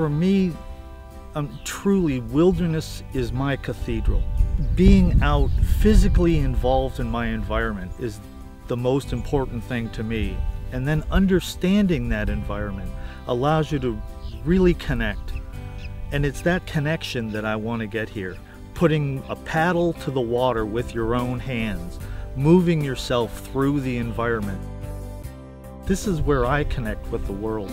for me, truly, wilderness is my cathedral. Being out, physically involved in my environment is the most important thing to me. And then understanding that environment allows you to really connect. And it's that connection that I want to get here. Putting a paddle to the water with your own hands, moving yourself through the environment. This is where I connect with the world.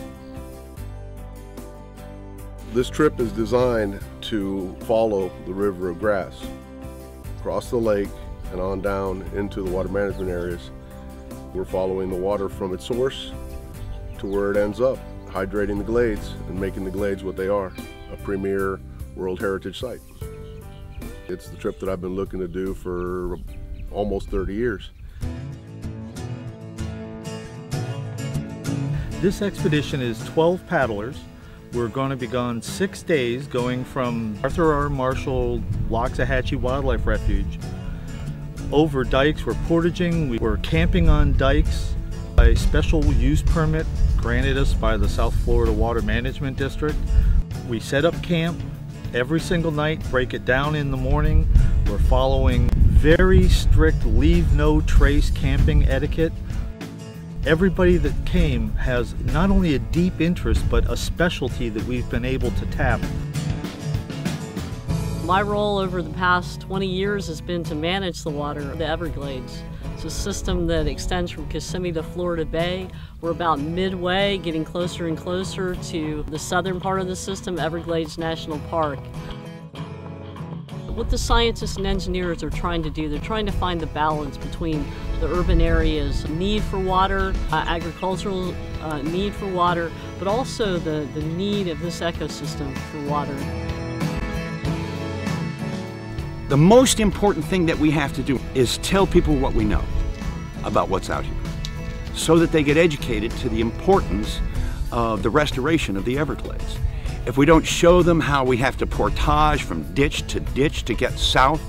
This trip is designed to follow the River of Grass, across the lake and on down into the water management areas. We're following the water from its source to where it ends up, hydrating the glades and making the glades what they are, a premier World Heritage Site. It's the trip that I've been looking to do for almost 30 years. This expedition is 12 paddlers. We're going to be gone 6 days, going from Arthur R. Marshall Loxahatchee Wildlife Refuge. Over dikes, we're portaging, we were camping on dikes. A special use permit granted us by the South Florida Water Management District. We set up camp every single night, break it down in the morning. We're following very strict leave no trace camping etiquette. Everybody that came has not only a deep interest, but a specialty that we've been able to tap. My role over the past 20 years has been to manage the water of the Everglades. It's a system that extends from Kissimmee to Florida Bay. We're about midway, getting closer and closer to the southern part of the system, Everglades National Park. What the scientists and engineers are trying to do, they're trying to find the balance between the urban areas' need for water, agricultural need for water, but also the need of this ecosystem for water. The most important thing that we have to do is tell people what we know about what's out here, so that they get educated to the importance of the restoration of the Everglades. If we don't show them how we have to portage from ditch to get south,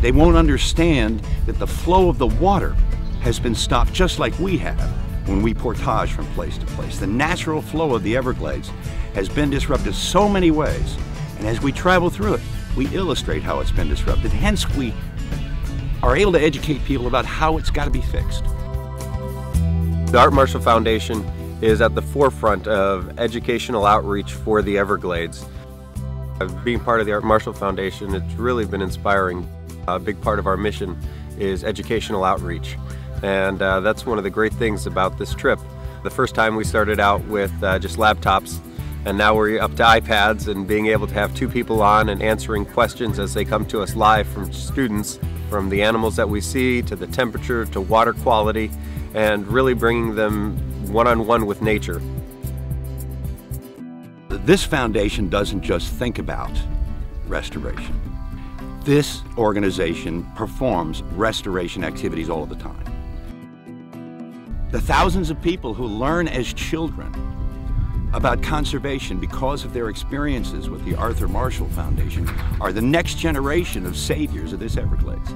they won't understand that the flow of the water has been stopped just like we have when we portage from place to place. The natural flow of the Everglades has been disrupted so many ways, and as we travel through it, we illustrate how it's been disrupted. Hence, we are able to educate people about how it's got to be fixed. The Art Marshall Foundation is at the forefront of educational outreach for the Everglades. Being part of the Art Marshall Foundation, it's really been inspiring. A big part of our mission is educational outreach, and that's one of the great things about this trip. The first time we started out with just laptops, and now we're up to iPads and being able to have two people on and answering questions as they come to us live from students, from the animals that we see to the temperature to water quality, and really bringing them one-on-one with nature. This foundation doesn't just think about restoration. This organization performs restoration activities all the time. The thousands of people who learn as children about conservation because of their experiences with the Arthur Marshall Foundation are the next generation of saviors of this Everglades.